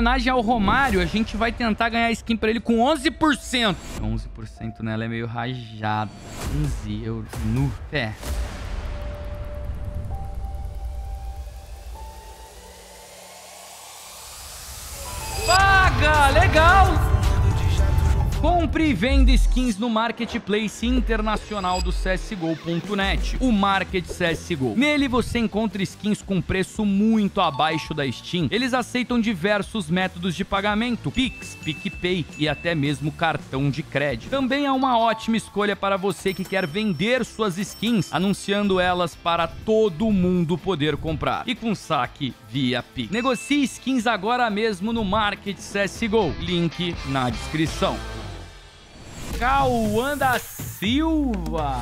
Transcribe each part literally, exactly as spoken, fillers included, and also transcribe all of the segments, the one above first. Homenagem ao Romário, a gente vai tentar ganhar skin pra ele com onze por cento. onze por cento nela é meio rajado. quinze euros no pé. Paga! Legal! Compre e venda skins no Marketplace Internacional do C S G O ponto net, o Market C S G O. Nele você encontra skins com preço muito abaixo da Steam. Eles aceitam diversos métodos de pagamento, Pix, PicPay e até mesmo cartão de crédito. Também é uma ótima escolha para você que quer vender suas skins, anunciando elas para todo mundo poder comprar. E com saque via Pix. Negocie skins agora mesmo no Market C S G O. Link na descrição. Cauanda Silva,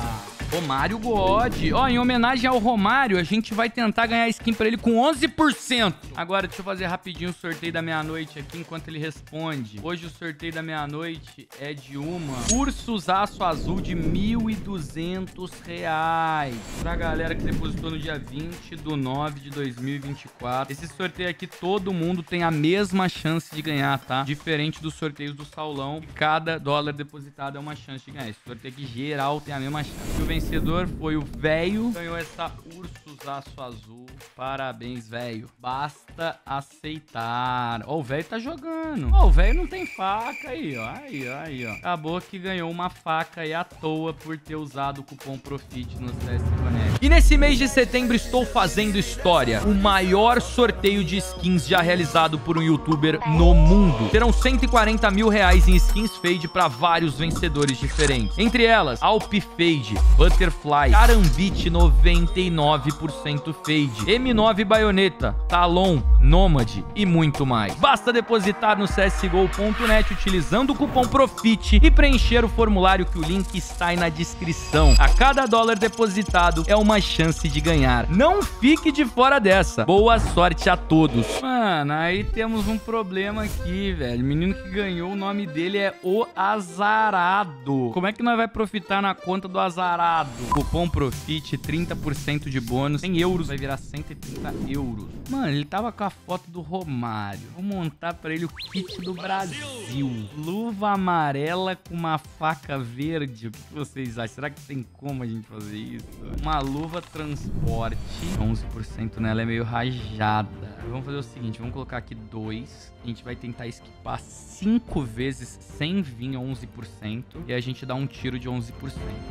Romário God. Ó, em homenagem ao Romário, a gente vai tentar ganhar skin pra ele com onze por cento. Agora, deixa eu fazer rapidinho o sorteio da meia-noite aqui, enquanto ele responde. Hoje o sorteio da meia-noite é de uma Ursus Aço Azul de mil e duzentos reais. Pra galera que depositou no dia vinte do nove de dois mil e vinte e quatro. Esse sorteio aqui, todo mundo tem a mesma chance de ganhar, tá? Diferente dos sorteios do Saulão, cada dólar depositado é uma chance de ganhar. Esse sorteio aqui geral tem a mesma chance. O vencedor foi o velho, ganhou essa Ursus Aço Azul. Parabéns, velho. Basta aceitar. Ó, o velho tá jogando. Ó, o velho não tem faca aí, ó. Aí, ó, aí, ó. Acabou que ganhou uma faca aí à toa por ter usado o cupom Profit no C S G O ponto net. E nesse mês de setembro estou fazendo história. O maior sorteio de skins já realizado por um youtuber no mundo. Terão cento e quarenta mil reais em skins Fade para vários vencedores diferentes. Entre elas, A W P Fade, Butterfly, Karambit noventa e nove por cento Fade, M nove Baioneta, Talon, Nômade e muito mais. Basta depositar no C S G O ponto net utilizando o cupom Profit e preencher o formulário que o link está aí na descrição. A cada dólar depositado é uma chance de ganhar. Não fique de fora dessa. Boa sorte a todos. Mano, aí temos um problema aqui, velho. O menino que ganhou, o nome dele é o Azarado. Azarado. Como é que nós vai profitar na conta do Azarado? Cupom Profit, trinta por cento de bônus, cem euros, vai virar cento e trinta euros. Mano, ele tava com a foto do Romário. Vou montar pra ele o kit do Brasil. Brasil. Luva amarela com uma faca verde. O que vocês acham? Será que tem como a gente fazer isso? Uma luva transporte. onze por cento nela é meio rajada. Vamos fazer o seguinte, vamos colocar aqui dois. A gente vai tentar esquipar cinco vezes sem vir a onze por cento. E a gente dá um tiro de onze por cento.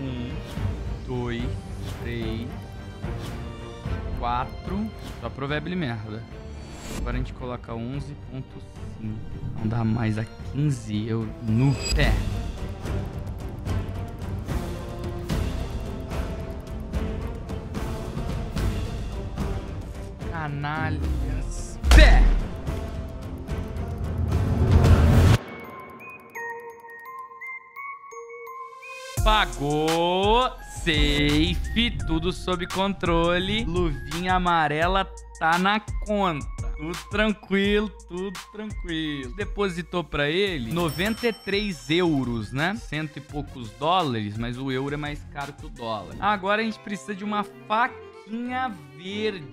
um, dois, três, quatro. Só probable merda. Agora a gente coloca onze ponto cinco. Não dá mais a quinze euros no pé. Canalhas. Pé! Pagou. Safe. Tudo sob controle. Luvinha amarela tá na conta. Tudo tranquilo, tudo tranquilo. Depositou pra ele noventa e três euros, né? Cento e poucos dólares, mas o euro é mais caro que o dólar. Agora a gente precisa de uma faca verde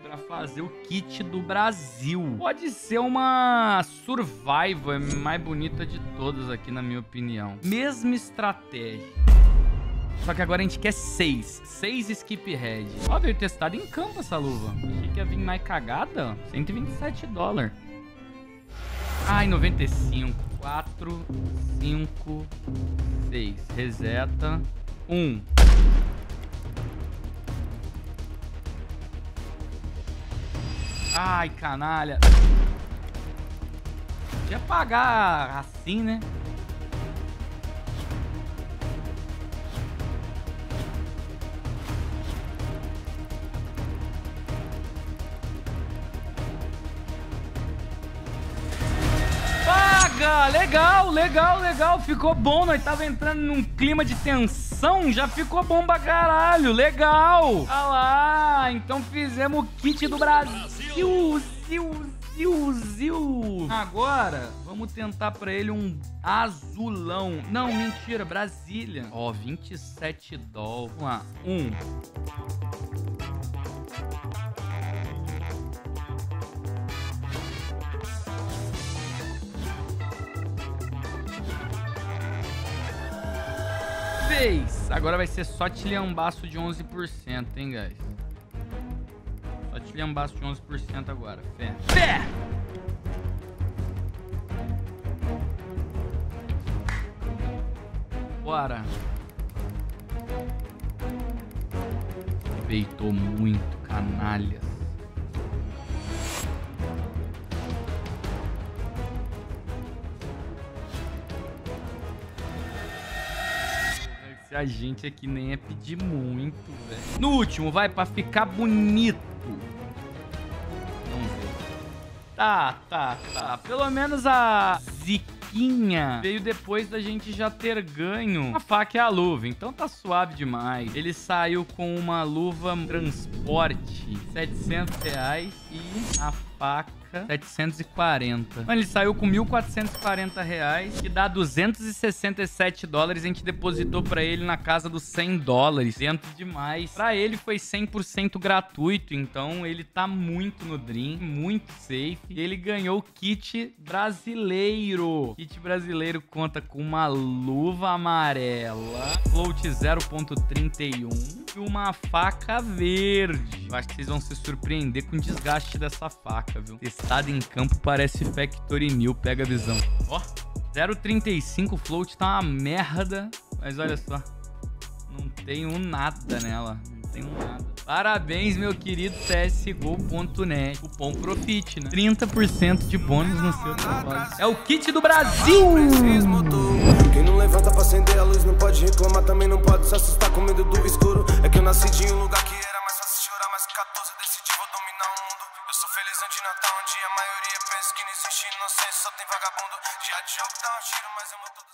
para fazer o kit do Brasil. Pode ser uma survival mais bonita de todas aqui, na minha opinião. Mesma estratégia. Só que agora a gente quer seis. Seis skip head. Ó, veio testada em campo essa luva. Achei que ia vir mais cagada. cento e vinte e sete dólares. Ai, noventa e cinco. quatro, cinco, seis. Reseta. um. Ai, canalha. Podia pagar assim, né? Paga! Legal, legal, legal. Ficou bom. Nós tava entrando num clima de tensão. Já ficou bom pra caralho. Legal. Olha lá. Então fizemos o kit do Brasil. Ziu, ziu, ziu, ziu. Agora, vamos tentar pra ele um azulão. Não, mentira, Brasília. Ó, oh, vinte e sete dólares. Vamos lá, um. vez. Agora vai ser só tilhambaço de onze por cento, hein, guys? Só tilhambaço de onze por cento agora. Fé. Fé! Bora. Peitou muito, canalhas. A gente aqui nem é pedir muito, velho. No último, vai, pra ficar bonito. Vamos ver. Tá, tá, tá. Pelo menos a ziquinha veio depois da gente já ter ganho a faca e a luva. Então tá suave demais. Ele saiu com uma luva transporte, setecentos reais, e a faca setecentos e quarenta. Mano, ele saiu com mil quatrocentos e quarenta reais, que dá duzentos e sessenta e sete dólares. A gente depositou pra ele na casa dos cem dólares. Dentro demais. Pra ele foi cem por cento gratuito, então ele tá muito no dream, muito safe. E ele ganhou o kit brasileiro. Kit brasileiro conta com uma luva amarela, float zero ponto trinta e um e uma faca verde. Eu acho que vocês vão se surpreender com o desgaste dessa faca, viu? Testado em campo, parece Factory New. Pega a visão. Ó, zero trinta e cinco, o float tá uma merda. Mas olha só, não tem um nada nela. Não tem um nada. Parabéns, meu querido C S G O ponto net. Cupom Profit, né? trinta por cento de bônus no seu trabalho. É o kit do Brasil! Quem não levanta pra acender a luz não pode reclamar, também não pode se assustar com medo do escuro. É que eu nasci de um lugar que era mais fácil chorar, mas quatorze decidi, vou dominar o mundo. Eu sou felizão de Natal, onde a maioria pensa que não existe inocência, só tem vagabundo. Já de jogo dá um tiro, mas eu amo todos.